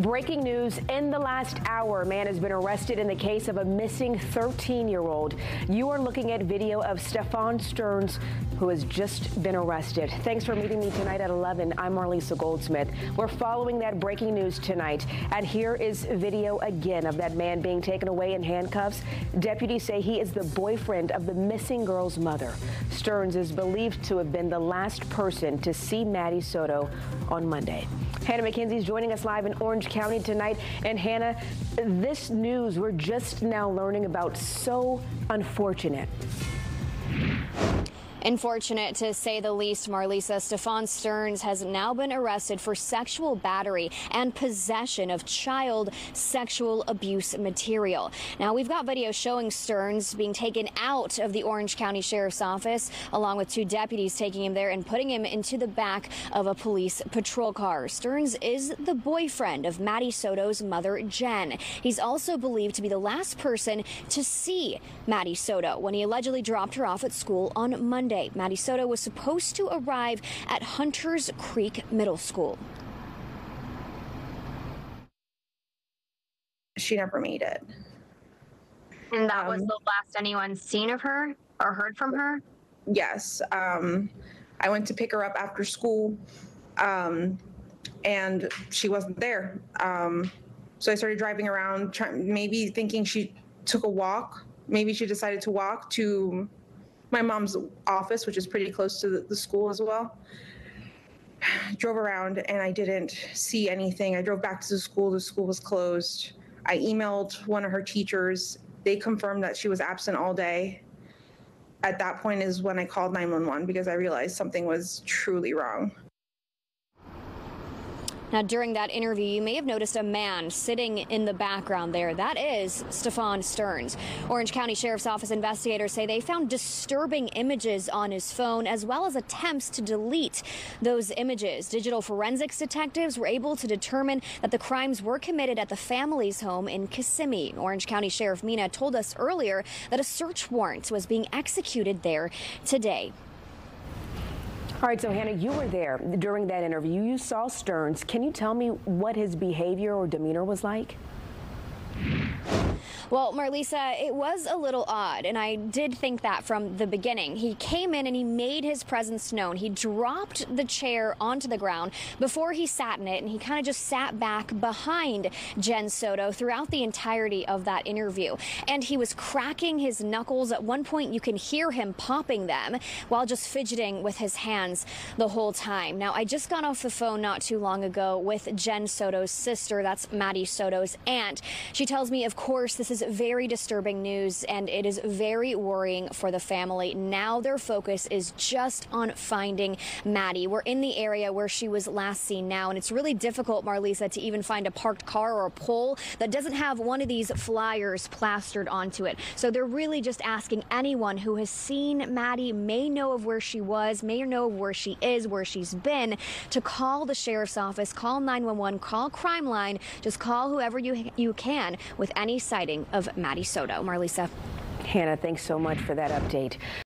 Breaking news in the last hour. A man has been arrested in the case of a missing 13-year-old. You are looking at video of Stephan Sterns, who has just been arrested. Thanks for meeting me tonight at 11. I'm Marlisa Goldsmith. We're following that breaking news tonight. And here is video again of that man being taken away in handcuffs. Deputies say he is the boyfriend of the missing girl's mother. Sterns is believed to have been the last person to see Maddie Soto on Monday. Hannah McKenzie is joining us live in Orange County tonight. And Hannah, this news we're just now learning about, so unfortunate. Unfortunate to say the least, Marlisa. Stephan Sterns has now been arrested for sexual battery and possession of child sexual abuse material. Now, we've got video showing Sterns being taken out of the Orange County Sheriff's Office, along with two deputies taking him there and putting him into the back of a police patrol car. Sterns is the boyfriend of Maddie Soto's mother, Jenn. He's also believed to be the last person to see Maddie Soto when he allegedly dropped her off at school on Monday. Maddie Soto was supposed to arrive at Hunters Creek Middle School. She never made it. And that was the last anyone's seen of her or heard from her? Yes. I went to pick her up after school, and she wasn't there. So I started driving around, maybe thinking she took a walk. Maybe she decided to walk to my mom's office, which is pretty close to the school as well. Drove around and I didn't see anything. I drove back to the school was closed. I emailed one of her teachers. They confirmed that she was absent all day. At that point is when I called 911 because I realized something was truly wrong. Now, during that interview, you may have noticed a man sitting in the background there. That is Stephan Sterns. Orange County Sheriff's Office investigators say they found disturbing images on his phone, as well as attempts to delete those images. Digital forensics detectives were able to determine that the crimes were committed at the family's home in Kissimmee. Orange County Sheriff Mina told us earlier that a search warrant was being executed there today. All right, so Hannah, you were there during that interview. You saw Sterns. Can you tell me what his behavior or demeanor was like? Well, Marlisa, it was a little odd, and I did think that from the beginning. He came in and he made his presence known. He dropped the chair onto the ground before he sat in it, and he kind of just sat back behind Jenn Soto throughout the entirety of that interview. And he was cracking his knuckles. At one point, you can hear him popping them while just fidgeting with his hands the whole time. Now, I just got off the phone not too long ago with Jenn Soto's sister. That's Maddie Soto's aunt. She tells me, of course, this is very disturbing news, and it is very worrying for the family. Now their focus is just on finding Maddie. We're in the area where she was last seen now, and it's really difficult, Marlisa, to even find a parked car or a pole that doesn't have one of these flyers plastered onto it. So they're really just asking anyone who has seen Maddie, may know of where she was, may know of where she is, where she's been, to call the sheriff's office, call 911, call Crime Line, just call whoever you can with any sighting of Maddie Soto. Marlisa. Hannah, thanks so much for that update.